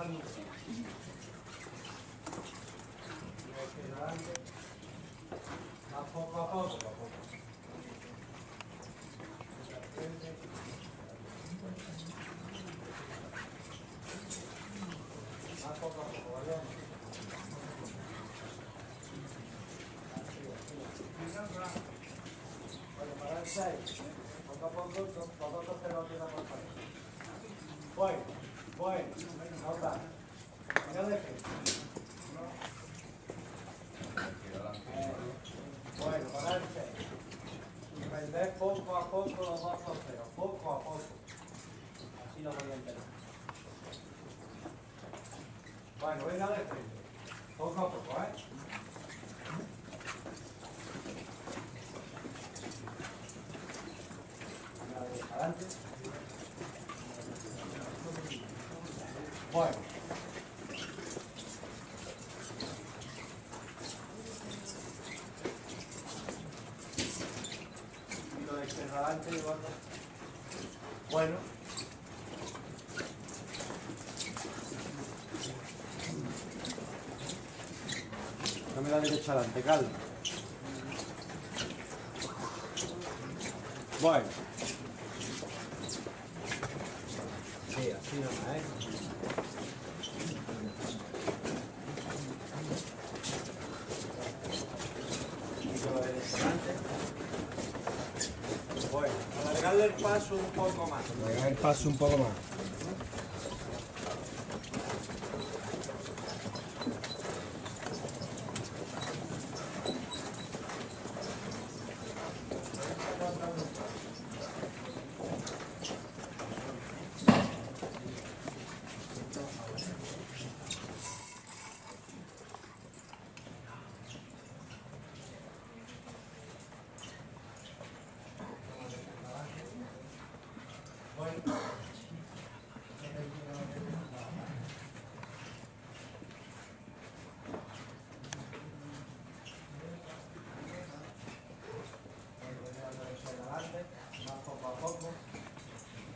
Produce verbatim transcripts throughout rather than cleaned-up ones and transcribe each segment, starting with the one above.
bañarse. A poco a poco. A poco a poco, ¿vale? Bueno, para el seis, poco a poco, poco a poco se lo queda por favor. Voy, voy, ahora, mira de frente. Bueno, para el seis. Y vender poco a poco los dos torceros, poco a poco. Así lo voy a entender. Bueno, venga de frente. Poco a poco, ¿eh? Bueno. Y lo descerrante igual. Bueno. No me da derecha adelante, calma. Bueno. Sí, así nomás, ¿eh? Bueno, alargarle el paso un poco más. Alargar el paso un poco más.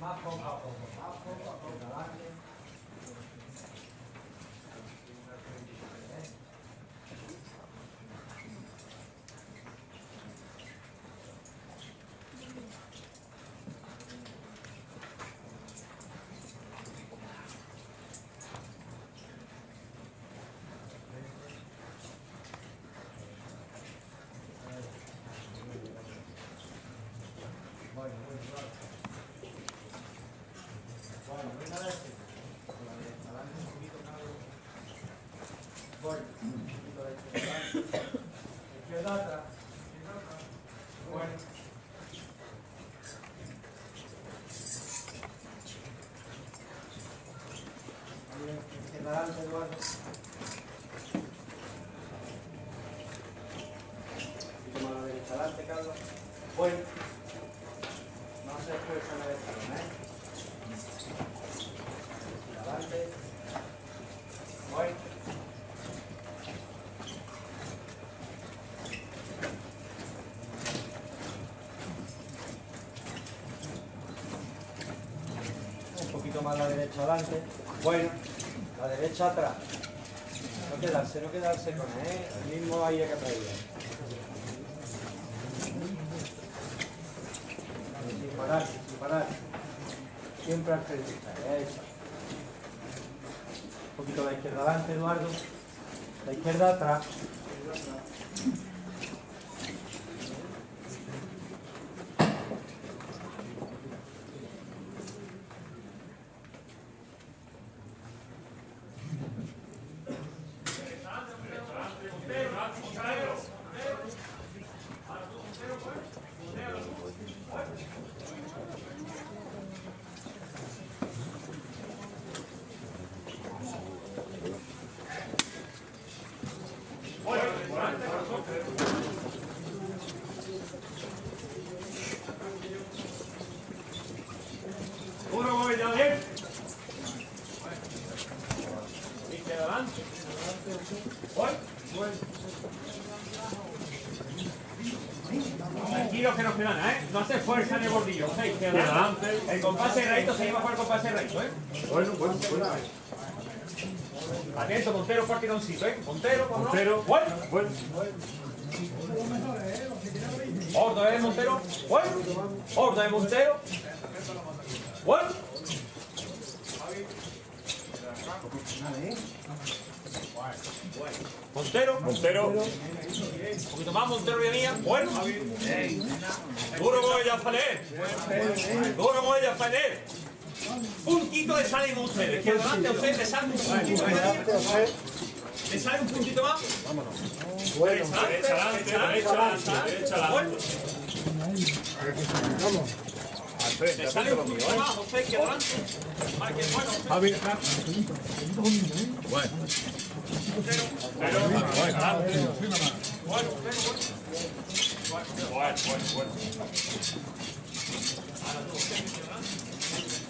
Más poco a poco, más poco a poco, adelante. Bueno, muy bien. Bueno, venga a ver si adelante un poquito más. Bueno, un poquito de izquierda. Izquierda atrás. Bueno. Izquierda adelante, Eduardo. Un poquito más a la derecha adelante, Carlos. Bueno. No se esfuerza la derecha, ¿eh? Adelante. Voy. Un poquito más la derecha adelante. Bueno, la derecha atrás. No quedarse, no quedarse con él, ¿eh? El mismo aire que traía. Sin parar, sin parar. Siempre al frente. Eso. Un poquito la izquierda adelante, Eduardo. La izquierda atrás. Que nos quedan, ¿eh? No hace fuerza en el bordillo. O sea, el compás cerradito se lleva para el compás cerradito, ¿eh? Bueno, bueno, bueno. Atento, Montero, fue al tironcito, ¿eh? Montero, ¿cómo no? Montero, bueno, bueno. Horda de Montero, bueno. Horda de Montero, bueno. Montero, Montero. Un poquito más, Montero, ya mía. Bueno. Duro voy a Faner. Duro voy a Faner. Un poquito de sal en ustedes. Que adelante a ustedes le sale un puntito más. ¿Le sale un puntito más? Vámonos. Bueno, vamos. Le sale un poquito más, José, que adelante. Bueno, bueno. Montero. Montero. Bueno, bueno. Bueno, bueno. Ahora tú, José, que adelante.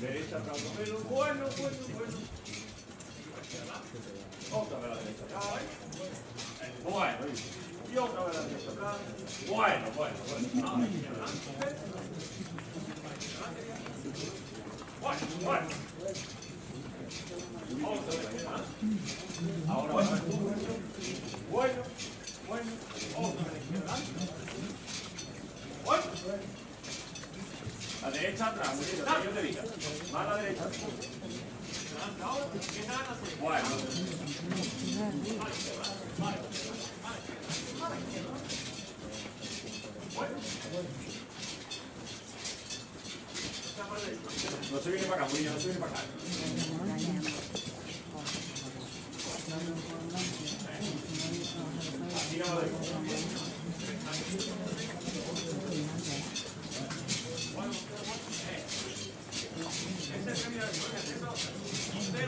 Derecha para el modelo. Bueno, bueno, bueno. Otra para la derecha acá. Bueno. Y otra para la derecha acá. Bueno, bueno, bueno. Bueno, bueno. Otra para la derecha acá. Ahora para el modelo. Bueno. Bueno, otra a la izquierda. Bueno. La derecha atrás, muy bien, yo te diga. Más a la derecha. Ahora, ¿qué nada hace? Bueno. Bueno. No se viene para acá, Murillo, no se viene para acá. Así no lo digo. Bueno, este es el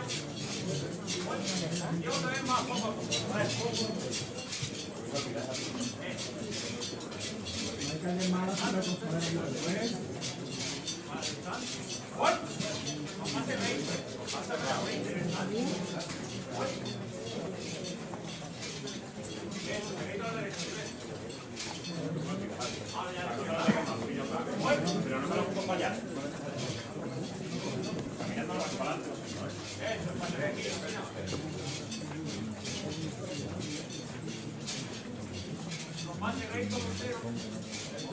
primer día. Y otra vez más, poco a poco. Bueno, más de veinte. Más de veinte. Pero no me lo puedo acompañar. Caminando más para adelante. Eso, para de aquí. Nos mande recto, Montero.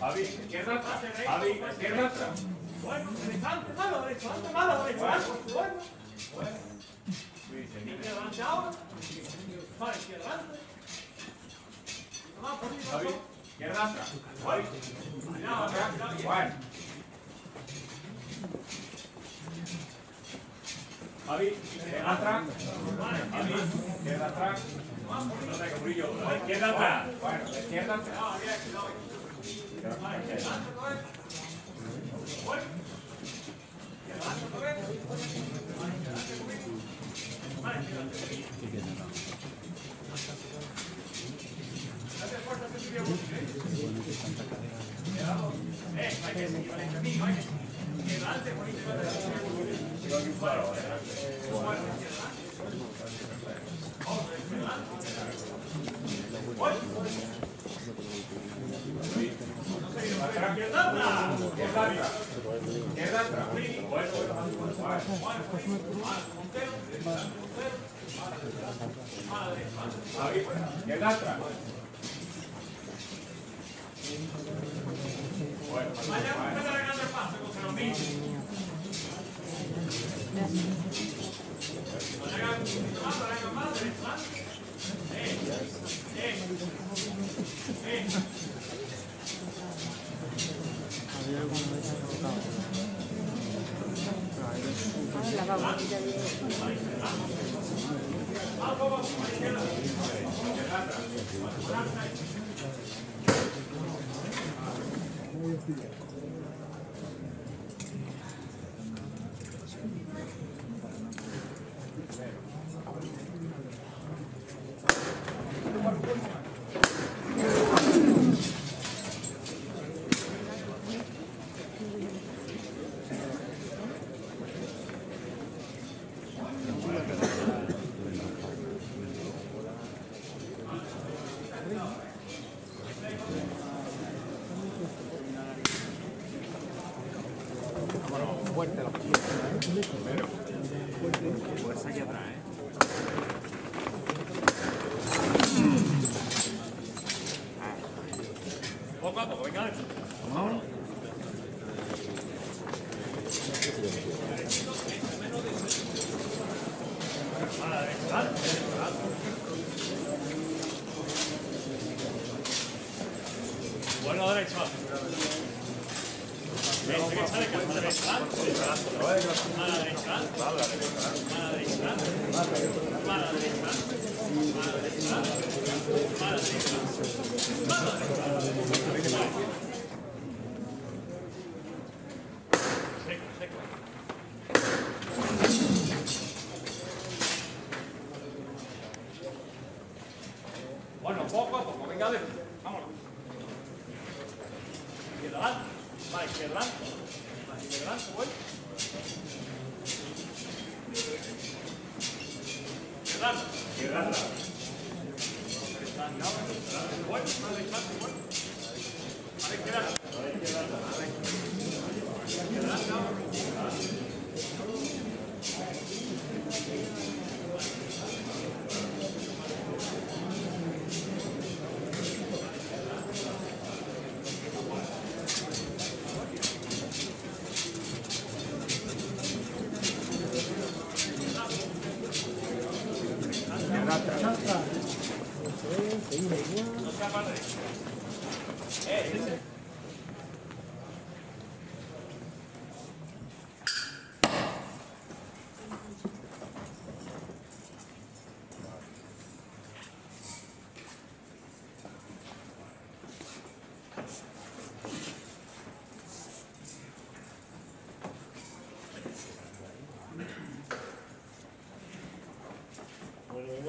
Javi, izquierda atrás. Javi, izquierda atrás. No te cubrillo. La izquierda atrás. Bueno, la izquierda atrás. Bueno,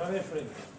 De frente.